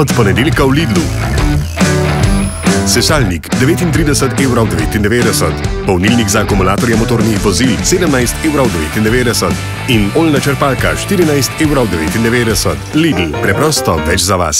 od ponedeljka v Lidlu. Sesalnik 39,99 €, polnilnik za akumulatorje motornih vozil 17,99 € in oljna črpalka 14,99 €. Lidl, preprosto več za vas.